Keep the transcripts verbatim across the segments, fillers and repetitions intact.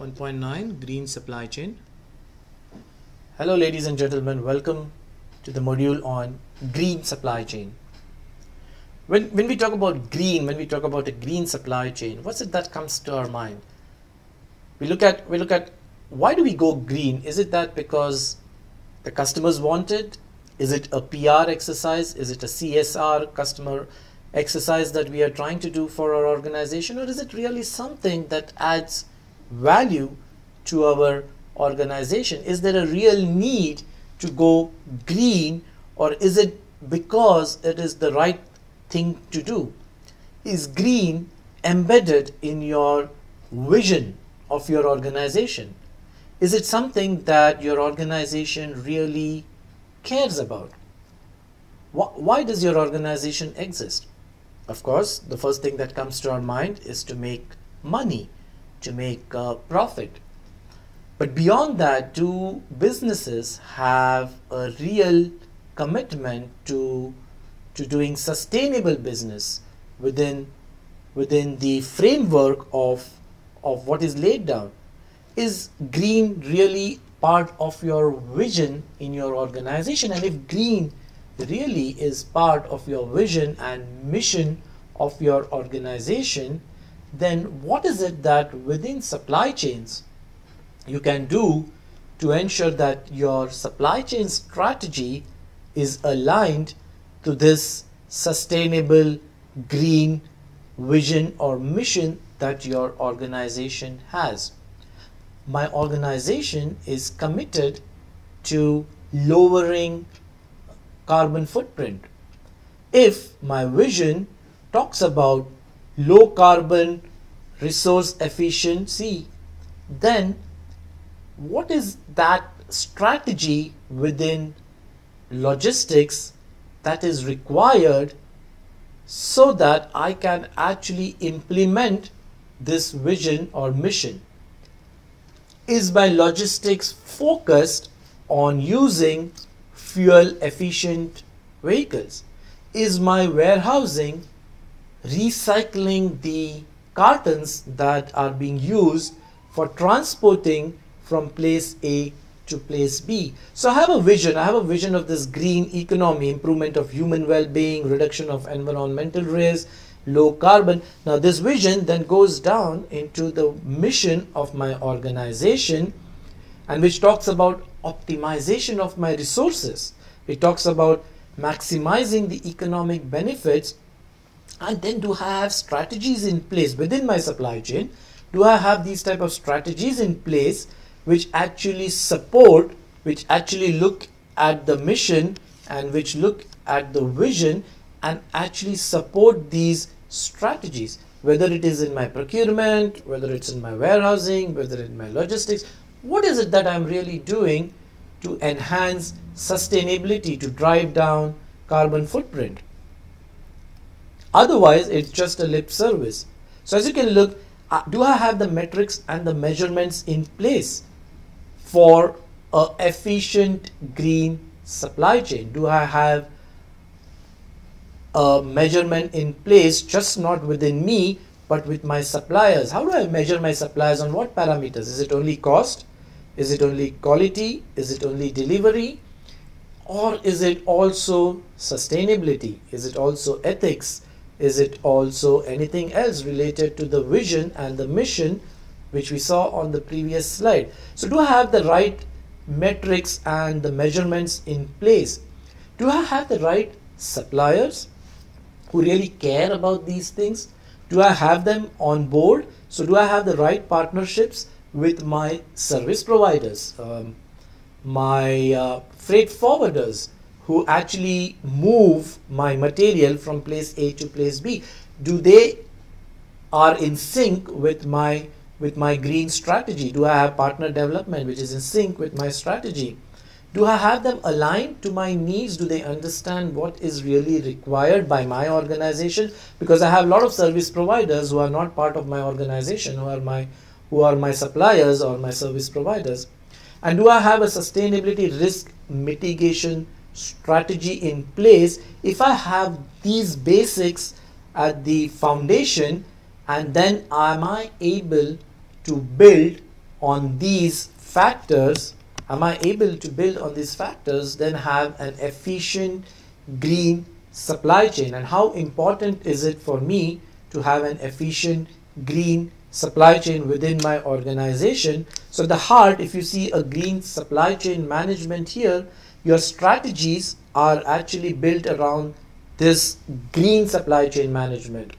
one point nine Green Supply Chain. Hello ladies and gentlemen, welcome to the module on green supply chain. When, when we talk about green, when we talk about a green supply chain, what's it that comes to our mind? We look at, we look at why do we go green? Is it that because the customers want it? Is it a P R exercise? Is it a C S R customer exercise that we are trying to do for our organization? Or is it really something that adds value to our organization? Is there a real need to go green, or is it because it is the right thing to do? Is green embedded in your vision of your organization? Is it something that your organization really cares about? Why does your organization exist? Of course, the first thing that comes to our mind is to make money, to make a profit. But beyond that, do businesses have a real commitment to, to doing sustainable business within, within the framework of, of what is laid down? Is green really part of your vision in your organization? And if green really is part of your vision and mission of your organization, then what is it that within supply chains you can do to ensure that your supply chain strategy is aligned to this sustainable green vision or mission that your organization has? My organization is committed to lowering carbon footprint. If my vision talks about low carbon resource efficiency, then what is that strategy within logistics that is required so that I can actually implement this vision or mission? Is my logistics focused on using fuel efficient vehicles? Is my warehousing recycling the cartons that are being used for transporting from place A to place B? So I have a vision. I have a vision of this green economy, improvement of human well-being, reduction of environmental risks, low carbon. Now this vision then goes down into the mission of my organization, and which talks about optimization of my resources. It talks about maximizing the economic benefits. And then, do I have strategies in place within my supply chain? Do I have these type of strategies in place which actually support, which actually look at the mission and which look at the vision and actually support these strategies, whether it is in my procurement, whether it's in my warehousing, whether in my logistics? What is it that I'm really doing to enhance sustainability, to drive down carbon footprint? Otherwise, it's just a lip service. So as you can look, do I have the metrics and the measurements in place for an efficient green supply chain? Do I have a measurement in place, just not within me, but with my suppliers? How do I measure my suppliers? On what parameters? Is it only cost? Is it only quality? Is it only delivery? Or is it also sustainability? Is it also ethics? Is it also anything else related to the vision and the mission which we saw on the previous slide? So do I have the right metrics and the measurements in place? Do I have the right suppliers who really care about these things? Do I have them on board? So do I have the right partnerships with my service providers, um, my uh, freight forwarders, who actually move my material from place A to place B? Do they are in sync with my with my green strategy? Do I have partner development which is in sync with my strategy? Do I have them aligned to my needs? Do they understand what is really required by my organization? Because I have a lot of service providers who are not part of my organization, who are my who are my suppliers or my service providers. And do I have a sustainability risk mitigation strategy in place? If I have these basics at the foundation, and then am I able to build on these factors, am I able to build on these factors, then have an efficient green supply chain? And how important is it for me to have an efficient green supply chain within my organization? So the heart, if you see a green supply chain management here, your strategies are actually built around this green supply chain management.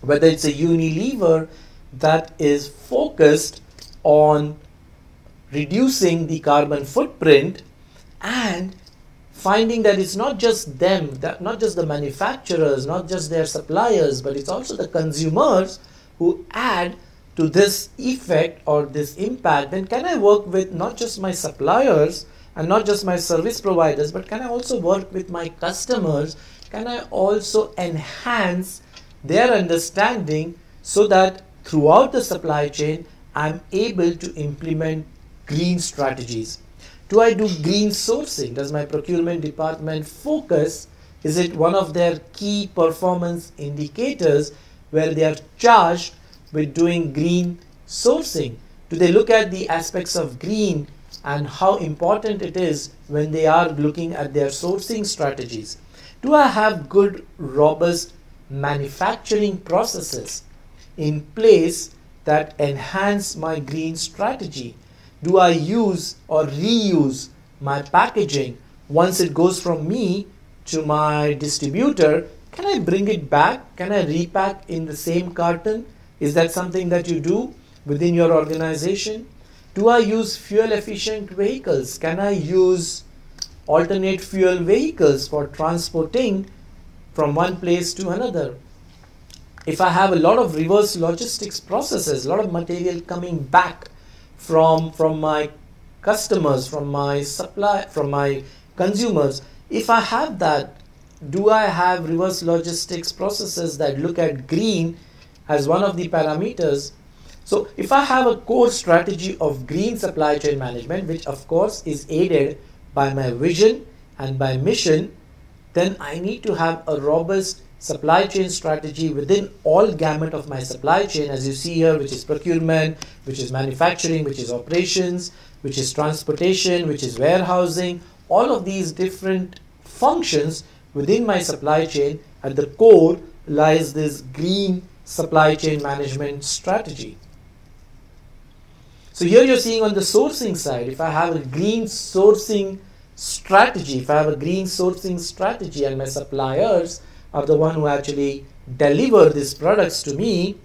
Whether it's a Unilever that is focused on reducing the carbon footprint and finding that it's not just them, that not just the manufacturers, not just their suppliers, but it's also the consumers who add to this effect or this impact, then can I work with not just my suppliers and not just my service providers, but can I also work with my customers? Can I also enhance their understanding so that throughout the supply chain, I'm able to implement green strategies? Do I do green sourcing? Does my procurement department focus? Is it one of their key performance indicators where they are charged with doing green sourcing? Do they look at the aspects of green and how important it is when they are looking at their sourcing strategies? Do I have good, robust manufacturing processes in place that enhance my green strategy? Do I use or reuse my packaging? Once it goes from me to my distributor, can I bring it back? Can I repack in the same carton? Is that something that you do within your organization? Do I use fuel efficient vehicles? Can I use alternate fuel vehicles for transporting from one place to another? If I have a lot of reverse logistics processes, a lot of material coming back from, from my customers, from my supply, from my consumers, if I have that, do I have reverse logistics processes that look at green as one of the parameters? So if I have a core strategy of green supply chain management, which of course is aided by my vision and by mission, then I need to have a robust supply chain strategy within all gamut of my supply chain, as you see here, which is procurement, which is manufacturing, which is operations, which is transportation, which is warehousing, all of these different functions within my supply chain. At the core lies this green supply chain management strategy. So here you're seeing on the sourcing side, if I have a green sourcing strategy, if I have a green sourcing strategy and my suppliers are the one who actually deliver these products to me,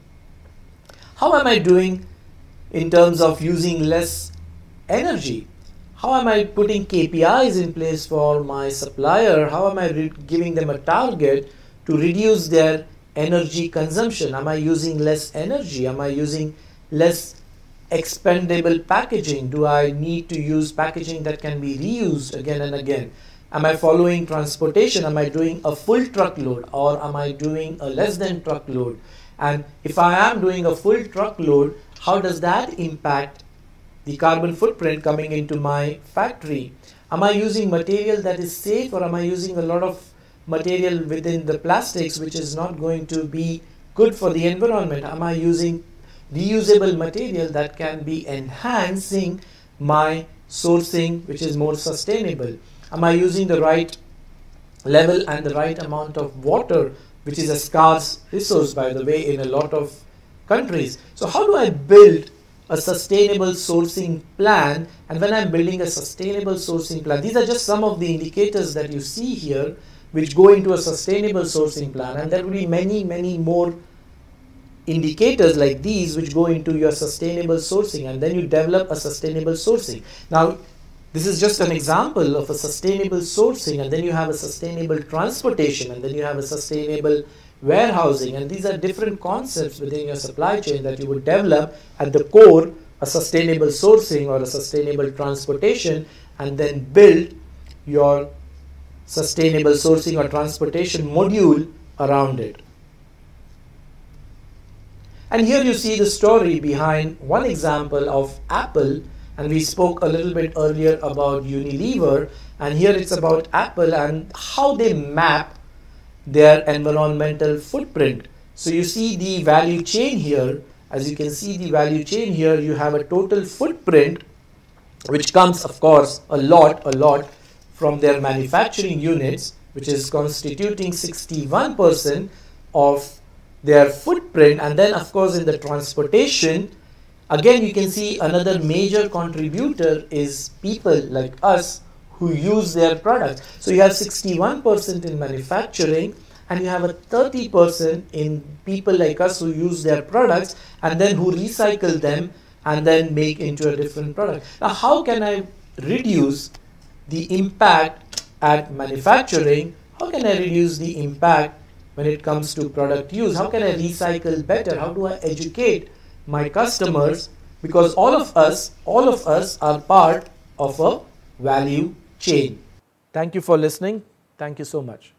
how am I doing in terms of using less energy? How am I putting K P Is in place for my supplier? How am I giving them a target to reduce their energy consumption? Am I using less energy? Am I using less expendable packaging? Do I need to use packaging that can be reused again and again? Am I following transportation? Am I doing a full truckload or am I doing a less than truckload? And if I am doing a full truckload, how does that impact the carbon footprint coming into my factory? Am I using material that is safe or am I using a lot of material within the plastics which is not going to be good for the environment? Am I using reusable material that can be enhancing my sourcing which is more sustainable? Am I using the right level and the right amount of water, which is a scarce resource, by the way, in a lot of countries? So how do I build a sustainable sourcing plan? And when I'm building a sustainable sourcing plan, these are just some of the indicators that you see here which go into a sustainable sourcing plan, and there will be many many more indicators like these which go into your sustainable sourcing, and then you develop a sustainable sourcing. Now this is just an example of a sustainable sourcing, and then you have a sustainable transportation, and then you have a sustainable warehousing, and these are different concepts within your supply chain that you would develop. At the core, a sustainable sourcing or a sustainable transportation, and then build your sustainable sourcing or transportation module around it. And here you see the story behind one example of Apple, and we spoke a little bit earlier about Unilever, and here it's about Apple and how they map their environmental footprint. So you see the value chain here, as you can see the value chain here, you have a total footprint, which comes of course a lot, a lot from their manufacturing units, which is constituting sixty-one percent of their footprint. And then of course in the transportation, again you can see another major contributor is people like us who use their products. So you have sixty-one percent in manufacturing, and you have a thirty percent in people like us who use their products and then who recycle them and then make into a different product. Now, how can I reduce the impact at manufacturing? How can I reduce the impact when it comes to product use? How can I recycle better? How do I educate my customers? Because all of us, all of us are part of a value chain. Thank you for listening. Thank you so much.